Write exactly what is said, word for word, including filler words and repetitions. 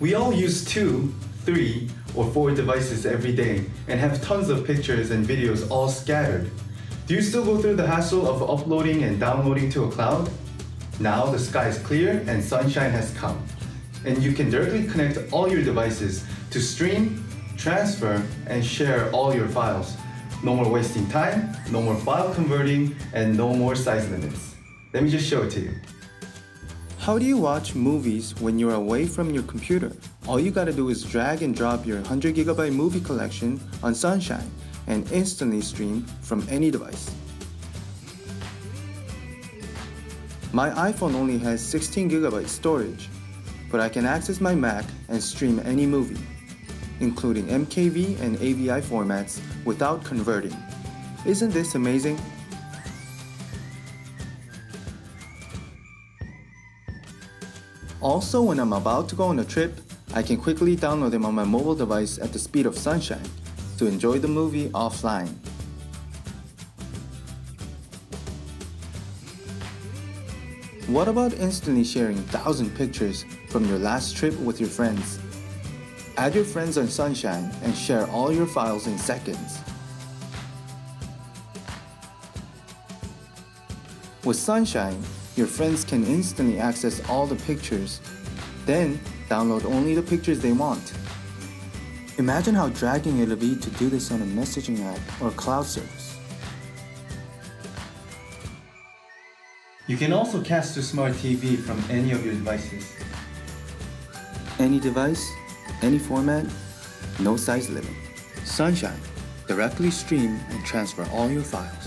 We all use two, three, or four devices every day and have tons of pictures and videos all scattered. Do you still go through the hassle of uploading and downloading to a cloud? Now the sky is clear and Sunshine has come, and you can directly connect all your devices to stream, transfer, and share all your files. No more wasting time, no more file converting, and no more size limits. Let me just show it to you. How do you watch movies when you're away from your computer? All you gotta do is drag and drop your one hundred gigabyte movie collection on Sunshine and instantly stream from any device. My iPhone only has sixteen gigabyte storage, but I can access my Mac and stream any movie, including M K V and A V I formats, without converting. Isn't this amazing? Also, when I'm about to go on a trip, I can quickly download them on my mobile device at the speed of Sunshine to enjoy the movie offline. What about instantly sharing one thousand pictures from your last trip with your friends? Add your friends on Sunshine and share all your files in seconds. With Sunshine, your friends can instantly access all the pictures, then download only the pictures they want. Imagine how dragging it'll be to do this on a messaging app or cloud service. You can also cast to Smart T V from any of your devices. Any device, any format, no size limit. Sunshine, directly stream and transfer all your files.